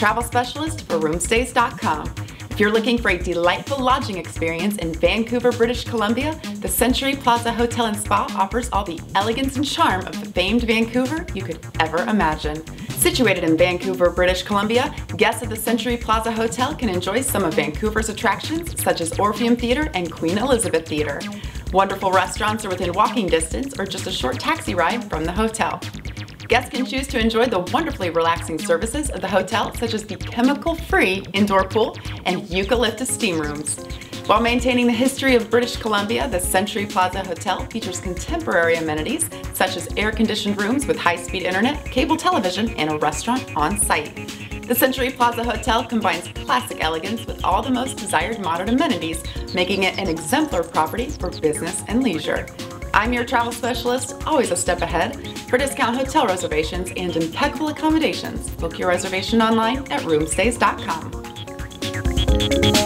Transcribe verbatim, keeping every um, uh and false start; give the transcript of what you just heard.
travel specialist for room stays dot com. If you're looking for a delightful lodging experience in Vancouver, British Columbia, the Century Plaza Hotel and Spa offers all the elegance and charm of the famed Vancouver you could ever imagine. Situated in Vancouver, British Columbia, guests at the Century Plaza Hotel can enjoy some of Vancouver's attractions such as Orpheum Theatre and Queen Elizabeth Theatre. Wonderful restaurants are within walking distance or just a short taxi ride from the hotel. Guests can choose to enjoy the wonderfully relaxing services of the hotel, such as the chemical-free indoor pool and eucalyptus steam rooms. While maintaining the history of British Columbia, the Century Plaza Hotel features contemporary amenities such as air-conditioned rooms with high-speed internet, cable television, and a restaurant on site. The Century Plaza Hotel combines classic elegance with all the most desired modern amenities, making it an exemplar property for business and leisure. I'm your travel specialist, always a step ahead. For discount hotel reservations and impeccable accommodations, book your reservation online at room stays dot com.